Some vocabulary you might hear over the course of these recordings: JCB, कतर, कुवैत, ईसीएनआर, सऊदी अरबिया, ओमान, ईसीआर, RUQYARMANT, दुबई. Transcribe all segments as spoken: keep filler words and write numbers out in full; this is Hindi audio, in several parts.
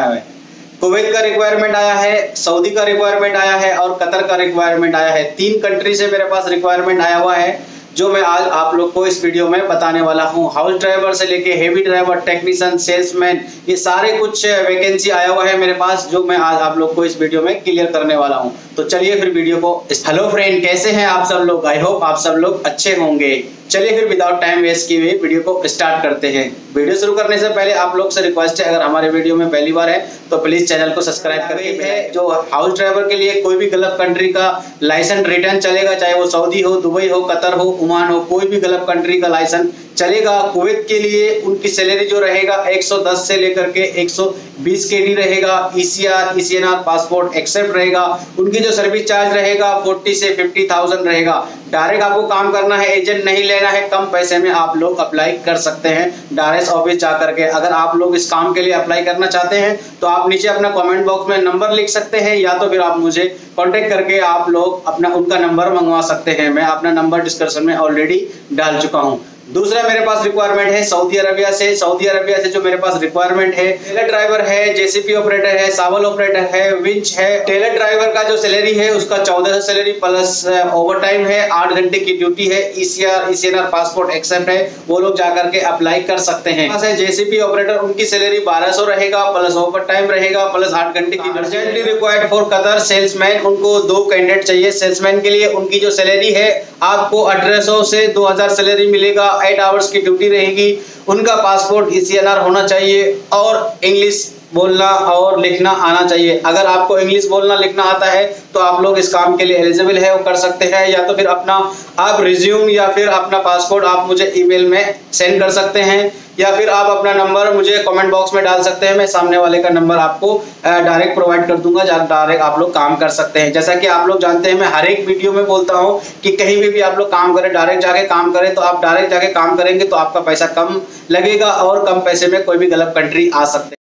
कुवैत का रिक्वायरमेंट आया है, सऊदी का रिक्वायरमेंट आया है और कतर का रिक्वायरमेंट आया है। तीन कंट्री से मेरे पास रिक्वायरमेंट आया हुआ है जो मैं आज आप लोग को इस वीडियो में बताने वाला हूँ। हाउस ड्राइवर से लेके हेवी ड्राइवर, टेक्नीशियन, सेल्समैन, ये सारे कुछ वैकेंसी आया हुआ है मेरे पास जो मैं आज आप लोग को इस वीडियो में क्लियर करने वाला हूँ। तो चलिए फिर वीडियो को। हेलो फ्रेंड, कैसे हैं आप सब लोग? आई होप आप सब लोग अच्छे होंगे। चलिए फिर विदाउट टाइम वेस्ट किए हुए वीडियो को स्टार्ट करते हैं। वीडियो शुरू करने से पहले आप लोग से रिक्वेस्ट है, अगर हमारे वीडियो में पहली बार है तो प्लीज चैनल को सब्सक्राइब करके है। जो हाउस ड्राइवर के लिए कोई भी गलत कंट्री का लाइसेंस रिटर्न चलेगा, चाहे वो सऊदी हो, दुबई हो, कतर हो, ओमान हो, कोई भी गलत कंट्री का लाइसेंस चलेगा। कुवैत के लिए उनकी सैलरी जो रहेगा एक सौ दस से लेकर के एक सौ बीस केडी रहेगा। ईसीआर, ईसीएनआर पासपोर्ट एक्सेप्ट रहेगा। उनकी जो सर्विस चार्ज रहेगा चालीस से पचास हज़ार रहेगा। डायरेक्ट आपको काम करना है, एजेंट नहीं लेना है। कम पैसे में आप लोग अप्लाई कर सकते हैं डायरेक्ट ऑफिस जा करके। अगर आप लोग इस काम के लिए अप्लाई करना चाहते हैं तो आप नीचे अपना कमेंट बॉक्स में नंबर लिख सकते हैं या तो फिर आप मुझे कॉन्टेक्ट करके आप लोग अपना उनका नंबर मंगवा सकते हैं। मैं अपना नंबर डिस्क्रिप्शन में ऑलरेडी डाल चुका हूँ। दूसरा मेरे पास रिक्वायरमेंट है सऊदी अरबिया से। सऊदी अरबिया से जो मेरे पास रिक्वायरमेंट है, टेलर ड्राइवर है, जेसीबी ऑपरेटर है, सावल ऑपरेटर है, विंच है। टेलर ड्राइवर का जो सैलरी है उसका चौदह सौ सैलरी प्लस ओवर टाइम है, आठ घंटे की ड्यूटी है। ईसीआर, ईसीएनआर पासपोर्ट एक्सेप्ट है, वो लोग जाकर के अप्लाई कर सकते हैं। जेसीबी ऑपरेटर उनकी सैलरी बारह सौ रहेगा प्लस ओवर टाइम रहेगा प्लस आठ घंटे की। Urgently required for कतर salesman, उनको दो कैंडिडेट चाहिए सेल्समैन के लिए। उनकी जो सैलरी है आपको अठारह सौ से दो हजार सैलरी मिलेगा। आठ आवर्स की ड्यूटी रहेगी। उनका पासपोर्ट ईसीएनआर होना चाहिए और इंग्लिश बोलना और लिखना आना चाहिए। अगर आपको इंग्लिश बोलना लिखना आता है तो आप लोग इस काम के लिए एलिजिबल है, वो कर सकते हैं। या तो फिर अपना आप रिज्यूम या फिर अपना पासपोर्ट आप मुझे ईमेल में सेंड कर सकते हैं या फिर आप अपना नंबर मुझे कमेंट बॉक्स में डाल सकते हैं। मैं सामने वाले का नंबर आपको डायरेक्ट प्रोवाइड कर दूंगा, डायरेक्ट आप लोग काम कर सकते हैं। जैसा कि आप लोग जानते हैं, मैं हर एक वीडियो में बोलता हूं कि कहीं भी, भी आप लोग काम करें, डायरेक्ट जाके काम करें। तो आप डायरेक्ट जाके काम करेंगे तो आपका पैसा कम लगेगा और कम पैसे में कोई भी गलत कंट्री आ सकते हैं।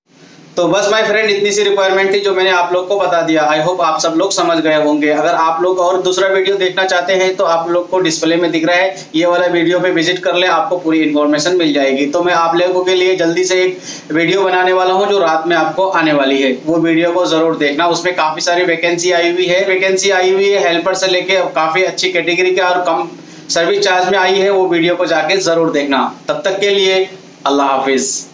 तो बस माय फ्रेंड, इतनी सी रिक्वायरमेंट थी जो मैंने आप लोग को बता दिया। आई होप आप सब लोग समझ गए होंगे। अगर आप लोग और दूसरा वीडियो देखना चाहते हैं तो आप लोग को डिस्प्ले में दिख रहा है, ये वाला वीडियो पे विजिट कर ले, आपको पूरी इन्फॉर्मेशन मिल जाएगी। तो मैं आप लोगों के लिए जल्दी से एक वीडियो बनाने वाला हूँ जो रात में आपको आने वाली है। वो वीडियो को जरूर देखना, उसमें काफ़ी सारी वैकेंसी आई हुई है। वैकेंसी आई हुई है हेल्पर से लेके काफ़ी अच्छी कैटेगरी का और कम सर्विस चार्ज में आई है। वो वीडियो को जाके ज़रूर देखना। तब तक के लिए अल्लाह हाफिज़।